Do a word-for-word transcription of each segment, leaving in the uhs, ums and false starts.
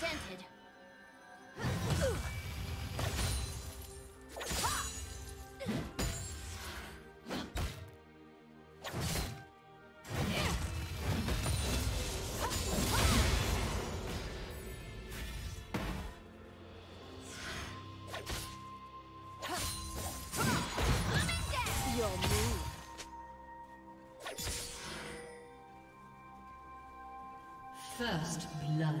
not dented. First blood.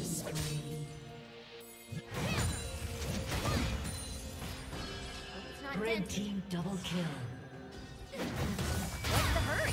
killing spree. Oh, red team double kill. What's the hurry?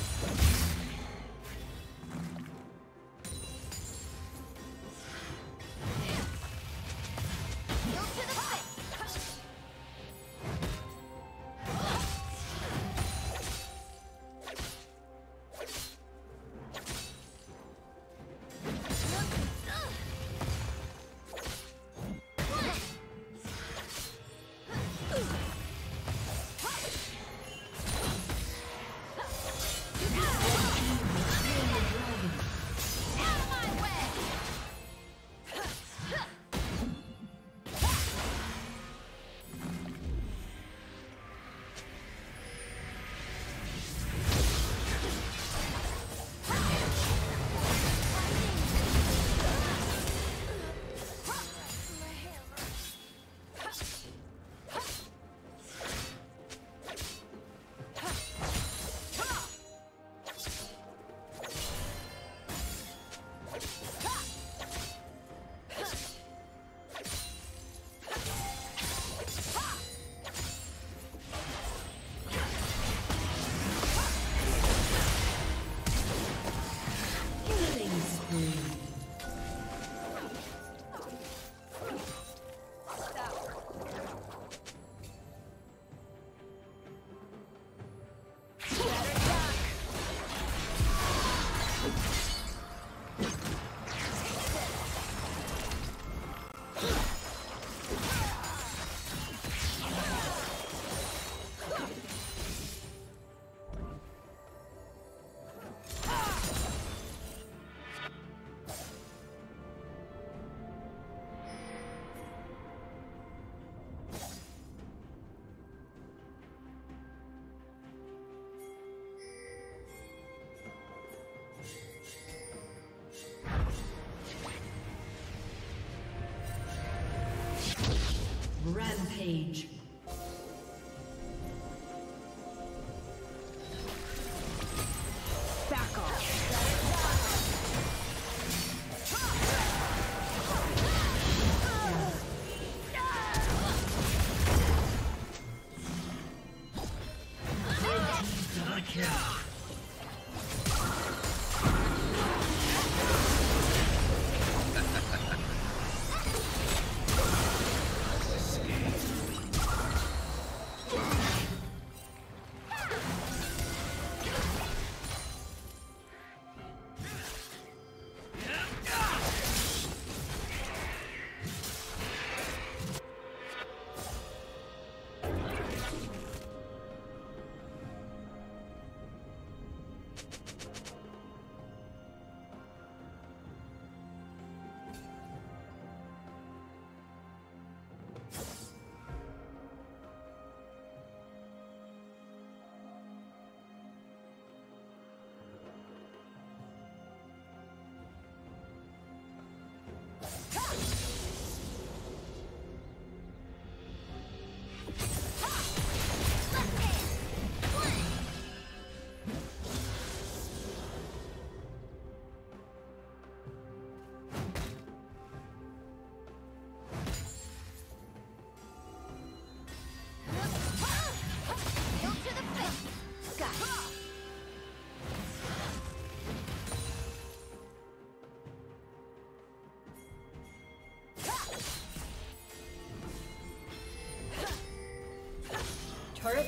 Rampage. Back off. Turret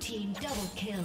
Team double kill.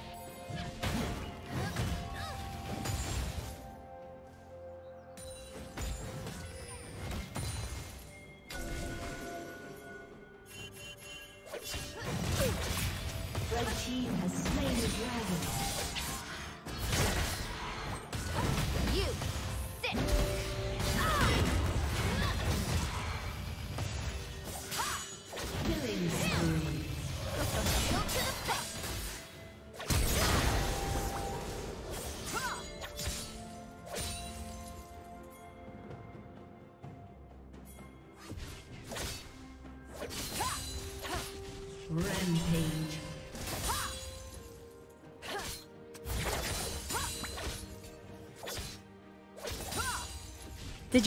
The team has slain the dragon. Did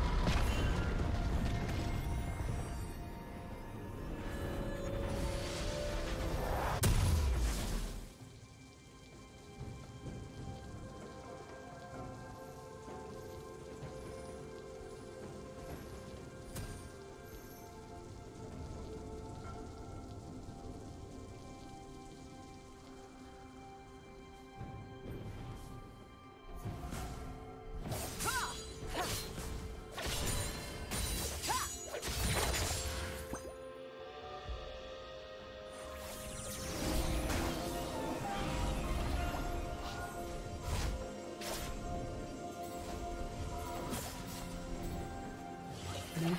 Blue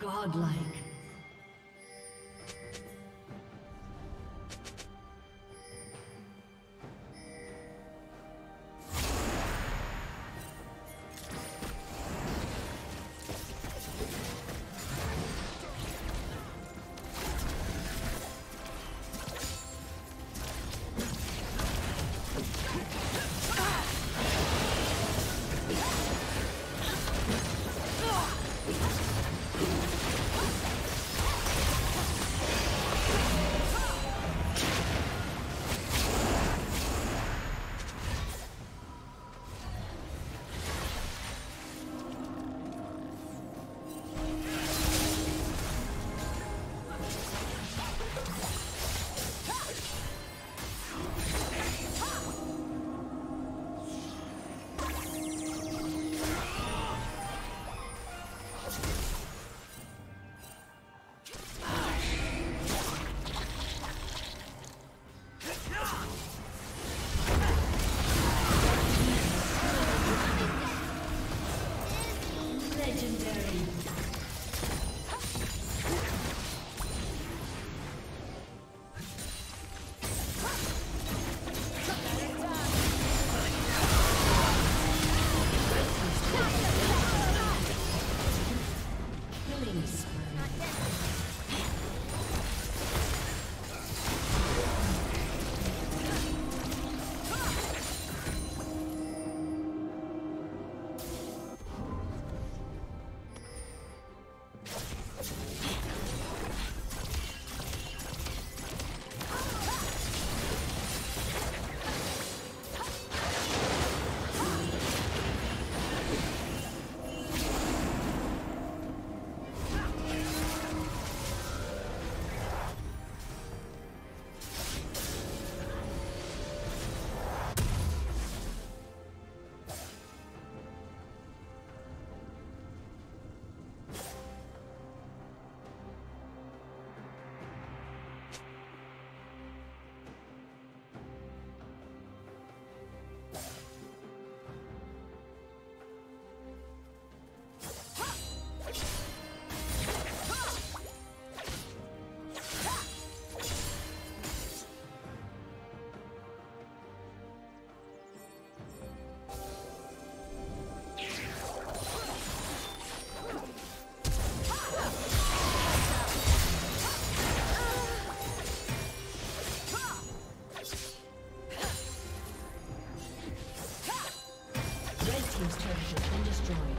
Godlike. team's turret has been destroyed.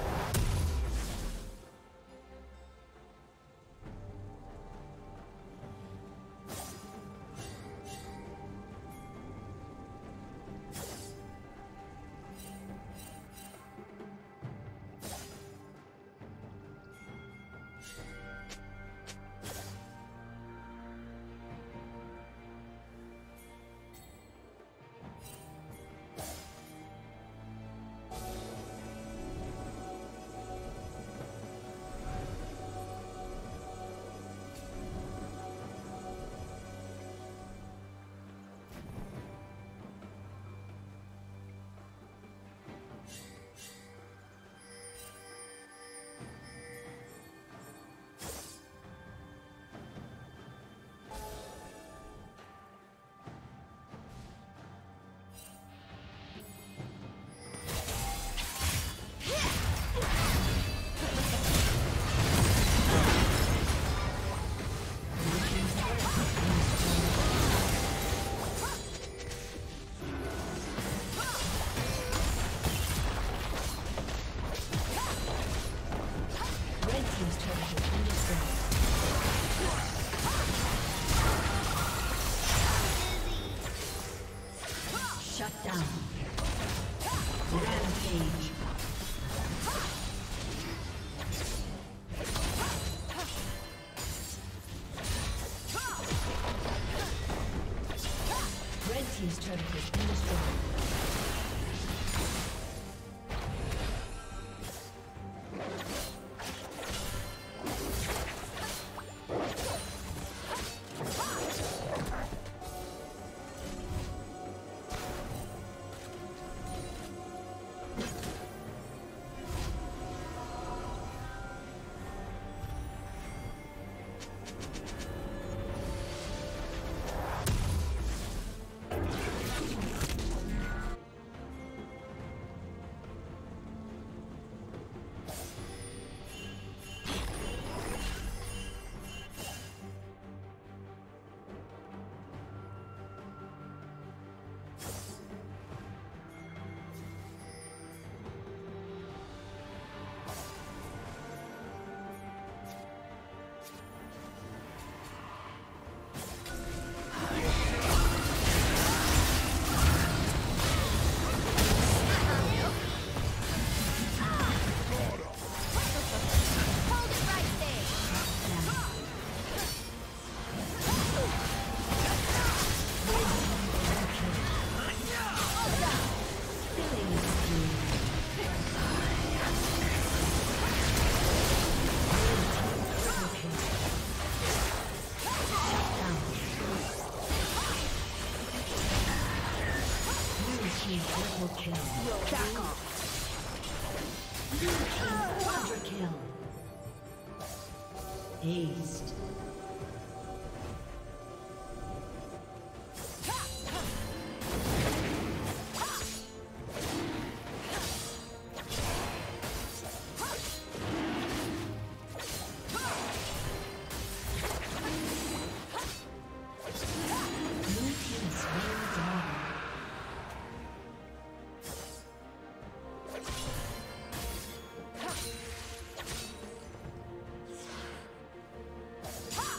Team's turret has been destroyed. East. Ha!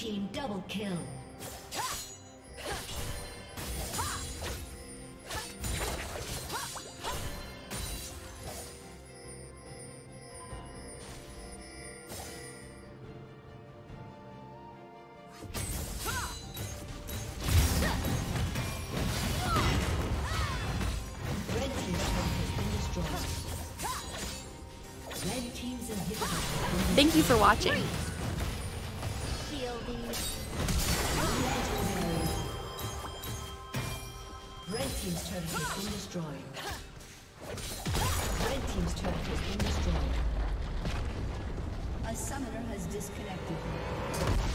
team double kill. Thank you for watching. Red team's turret has been destroyed. Red team's turret has been destroyed. A summoner has disconnected.